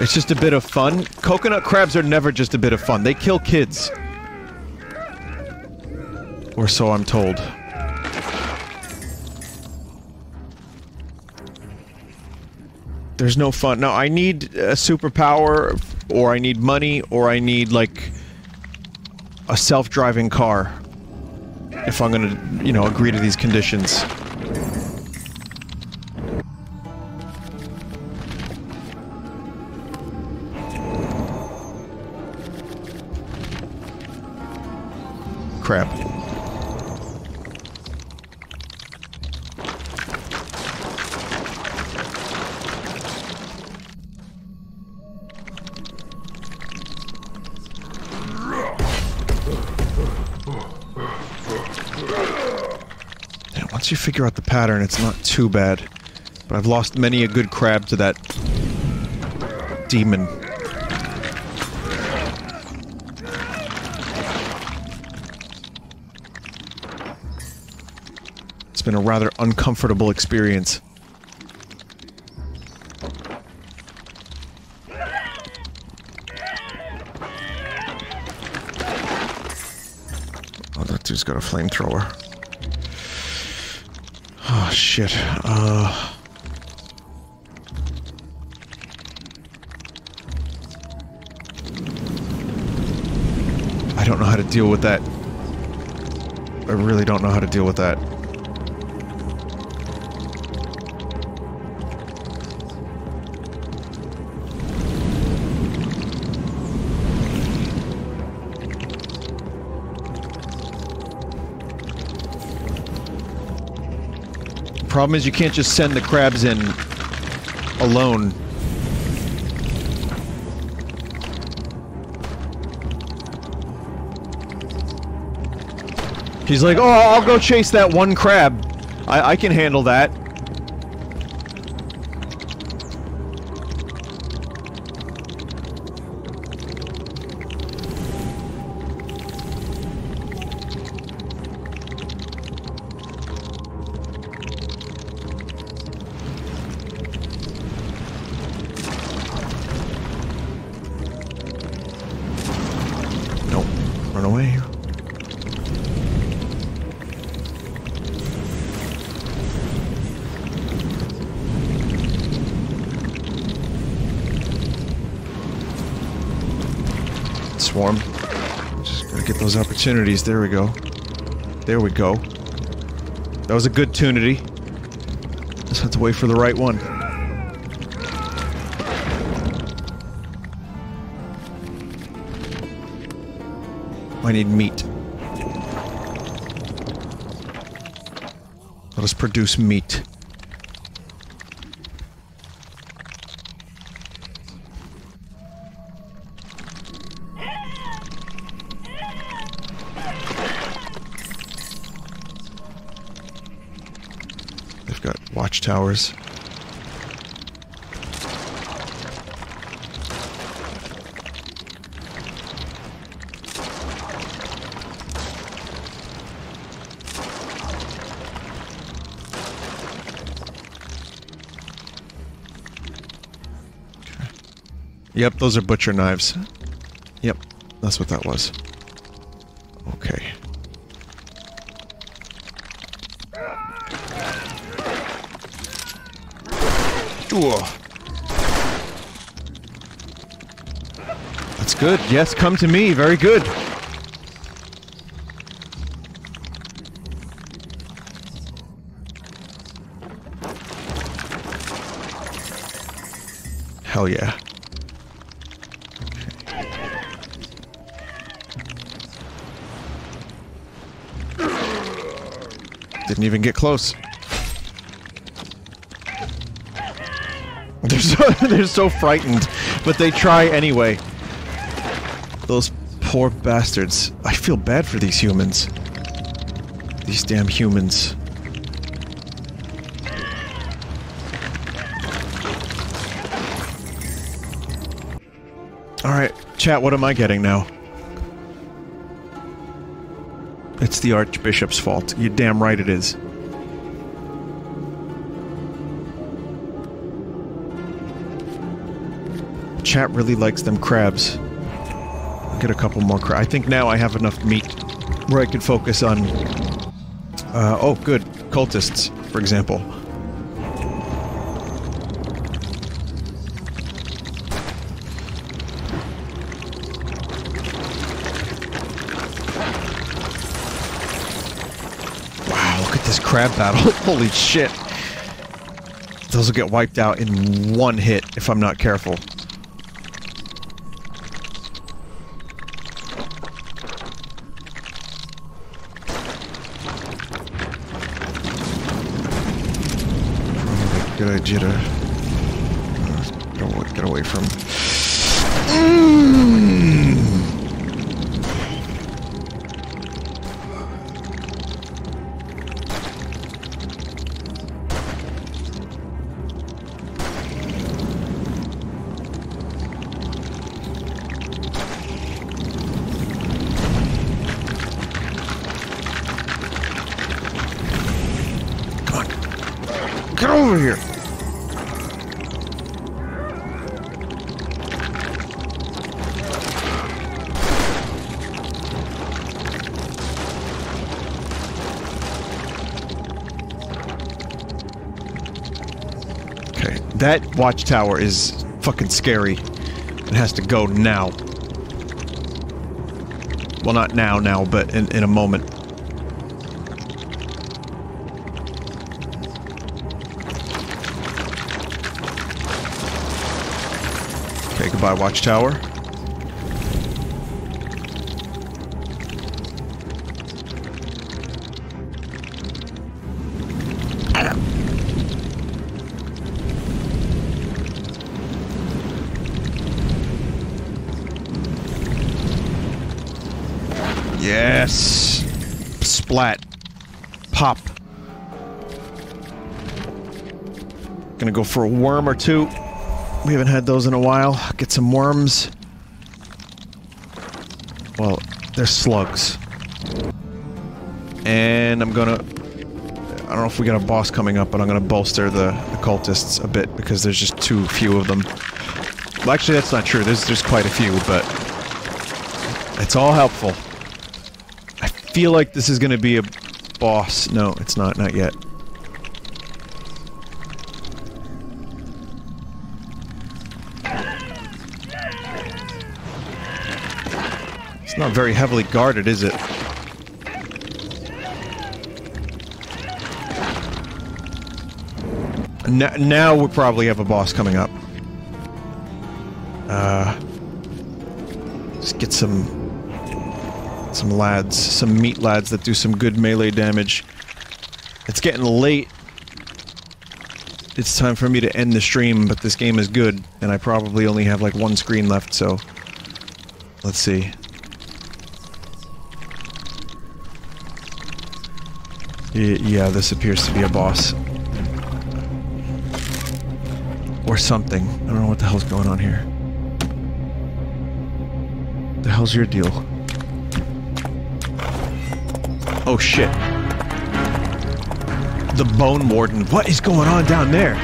It's just a bit of fun. Coconut crabs are never just a bit of fun. They kill kids. Or so I'm told. There's no fun. No, I need a superpower, or I need money, or I need, like, a self-driving car. If I'm gonna, you know, agree to these conditions. Crap. And once you figure out the pattern, it's not too bad. But I've lost many a good crab to that demon. Been a rather uncomfortable experience. Oh, that dude's got a flamethrower. Oh, shit. I don't know how to deal with that. I really don't know how to deal with that. Problem is you can't just send the crabs in alone. He's like, oh, I'll go chase that one crab. I can handle that. Opportunities, there we go. There we go. That was a good tunity. Just have to wait for the right one. I need meat. Let us produce meat. Towers. Okay. Yep, those are butcher knives. Yep, that's what that was. Okay. That's good. Yes, come to me. Very good. Hell yeah. Okay. Didn't even get close. They're so frightened, but they try anyway. Those poor bastards. I feel bad for these humans. These damn humans. Alright, chat, what am I getting now? It's the Archbishop's fault. You're damn right it is. Chat really likes them crabs. I'll get a couple more crabs. I think now I have enough meat where I could focus on... oh, good. Cultists, for example. Wow, look at this crab battle. Holy shit. Those will get wiped out in one hit if I'm not careful. Jitter. Get away from. Come on. Get over here. That watchtower is fucking scary. It has to go now. Well, not now, but in a moment. Okay, goodbye, watchtower. Yes! Splat. Pop. Gonna go for a worm or two. We haven't had those in a while. Get some worms. Well, they're slugs. And I'm gonna... I don't know if we got a boss coming up, but I'm gonna bolster the cultists a bit, because there's just too few of them. Well, actually, that's not true. There's quite a few, but... it's all helpful. I feel like this is gonna be a boss. No, it's not. Not yet. It's not very heavily guarded, is it? Now we'll probably have a boss coming up. Let's get some lads, some meat lads that do some good melee damage. It's getting late. It's time for me to end the stream, but this game is good, and I probably only have like one screen left, so... let's see. Yeah, this appears to be a boss. Or something. I don't know what the hell's going on here. The hell's your deal? Oh shit. The Bone Warden. What is going on down there?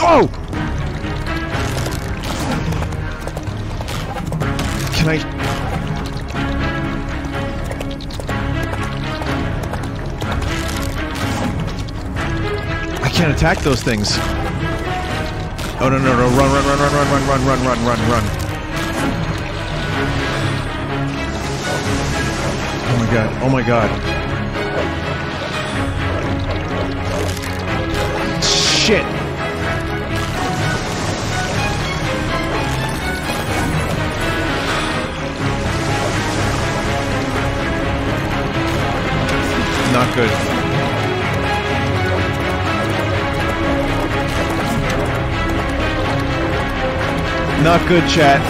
Oh! Can I can't attack those things. Oh no no no, run. Oh my god, oh my god. Shit! Not good. Not good, chat.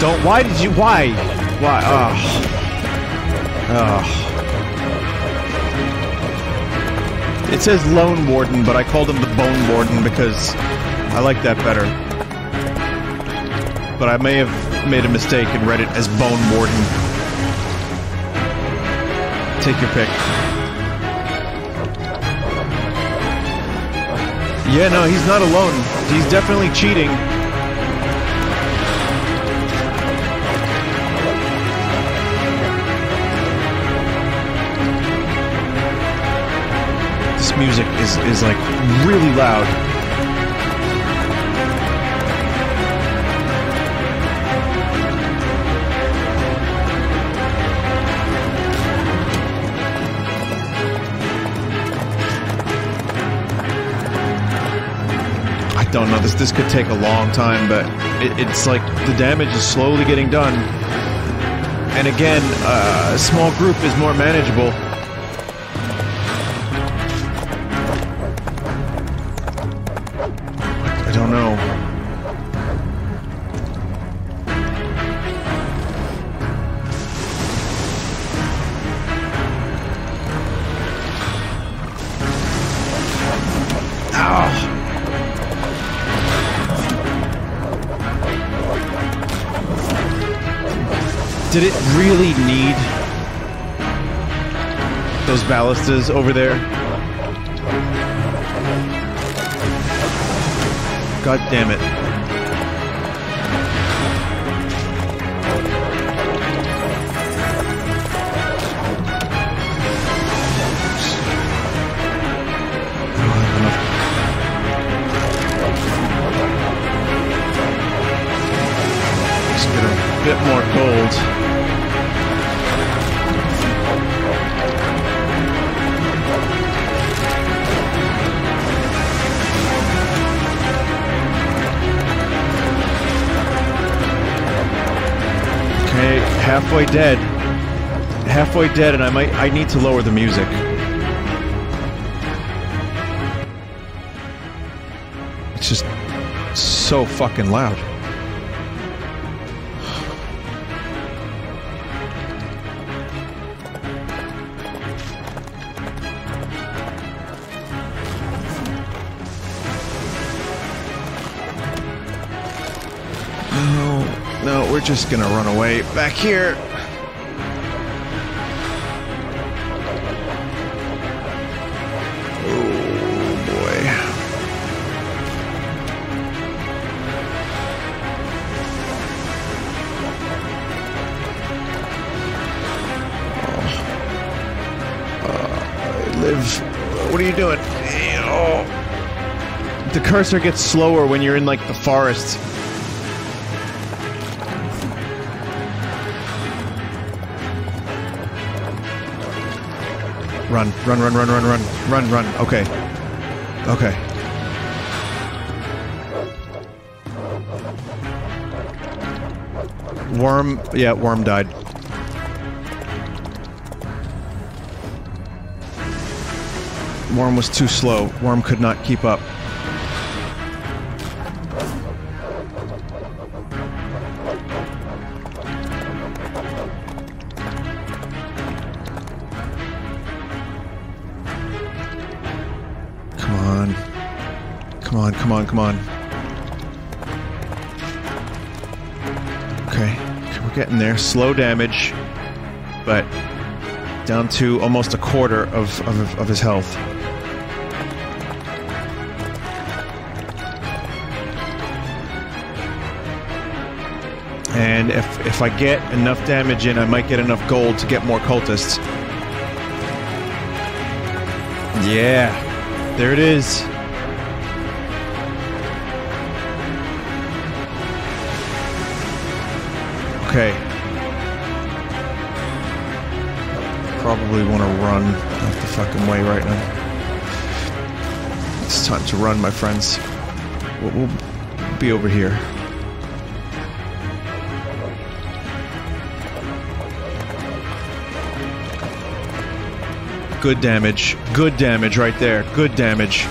Don't. Why did you? Why? Why? Ugh. Ugh. It says Lone Warden, but I called him the Bone Warden because I like that better. But I may have made a mistake and read it as Bone Warden. Take your pick. Yeah, no, he's not alone. He's definitely cheating. Music is like really loud. I don't know, this could take a long time, but it's like the damage is slowly getting done. And again, a small group is more manageable. Did it really need those ballistas over there? God damn it. Just get a bit more gold. Okay, halfway dead. Halfway dead, and I need to lower the music. It's just so fucking loud. We're just gonna run away back here. Oh boy. I live. What are you doing? Oh. The cursor gets slower when you're in like the forest. Run, run, run, run, run, run, run, run. Okay. Okay. Worm. Yeah, Worm died. Worm was too slow. Worm could not keep up. Come on, come on. Okay, we're getting there. Slow damage, but down to almost a quarter of his health. And if I get enough damage in, I might get enough gold to get more cultists. Yeah, there it is. Okay. Probably want to run off the fucking way right now. It's time to run, my friends. We'll be over here. Good damage. Good damage right there. Good damage.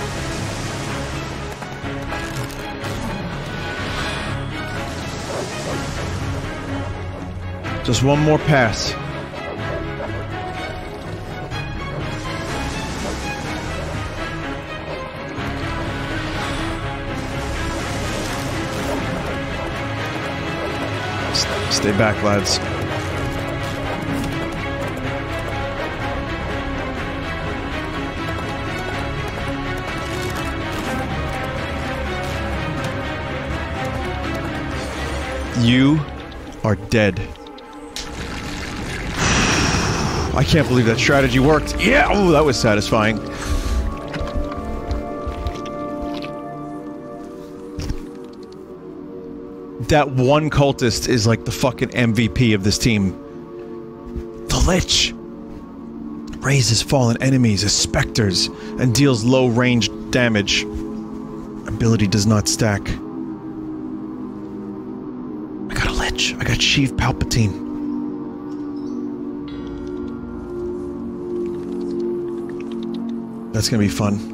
Just one more pass. Stay back, lads. You are dead. I can't believe that strategy worked. Yeah! Oh, that was satisfying. That one cultist is like the fucking MVP of this team. The Lich raises fallen enemies as specters and deals low range damage. Ability does not stack. I got a Lich. I got Sheev Palpatine. That's gonna be fun.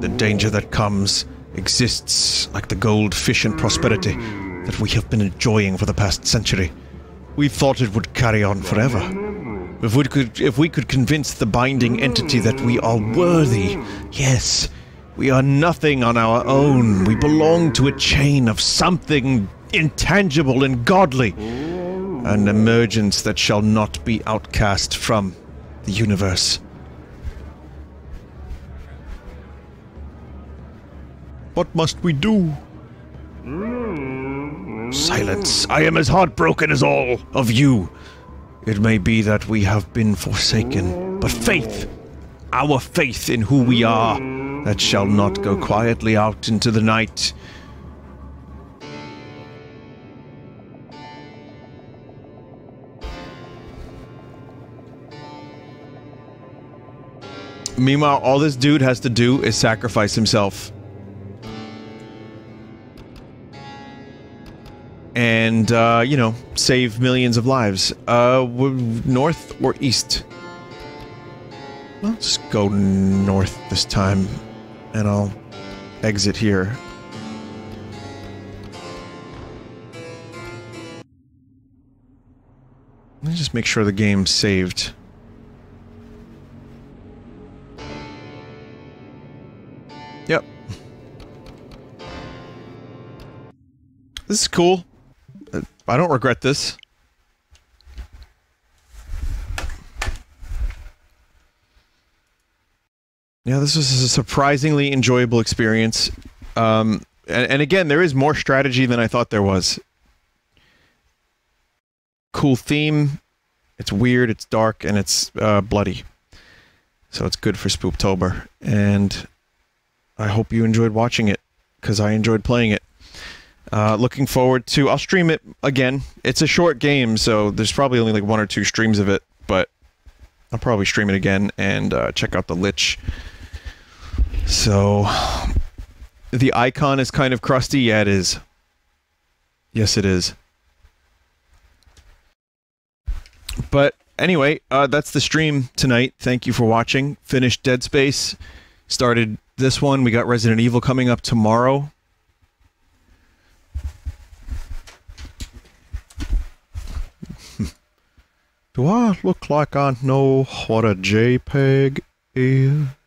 The danger that comes exists like the gold, fish, and prosperity that we have been enjoying for the past century. We thought it would carry on forever. If we could convince the binding entity that we are worthy, yes. We are nothing on our own. We belong to a chain of something intangible and godly. An emergence that shall not be outcast from the universe. What must we do? Silence. I am as heartbroken as all of you. It may be that we have been forsaken, but faith, our faith in who we are, that shall not go quietly out into the night. Meanwhile, all this dude has to do is sacrifice himself. And, you know, save millions of lives. North or east? Let's go north this time. And I'll exit here. Let me just make sure the game's saved. Yep. This is cool. I don't regret this. Yeah, this was a surprisingly enjoyable experience. And again, there is more strategy than I thought there was. Cool theme. It's weird, it's dark, and it's bloody. So it's good for Spooktober. And I hope you enjoyed watching it, because I enjoyed playing it. Looking forward to... I'll stream it again. It's a short game, so there's probably only like 1 or 2 streams of it, but I'll probably stream it again and check out The Lich. So... the icon is kind of crusty? Yeah, it is. Yes, it is. But, anyway, that's the stream tonight. Thank you for watching. Finished Dead Space. Started this one. We got Resident Evil coming up tomorrow. Do I look like I know what a JPEG is?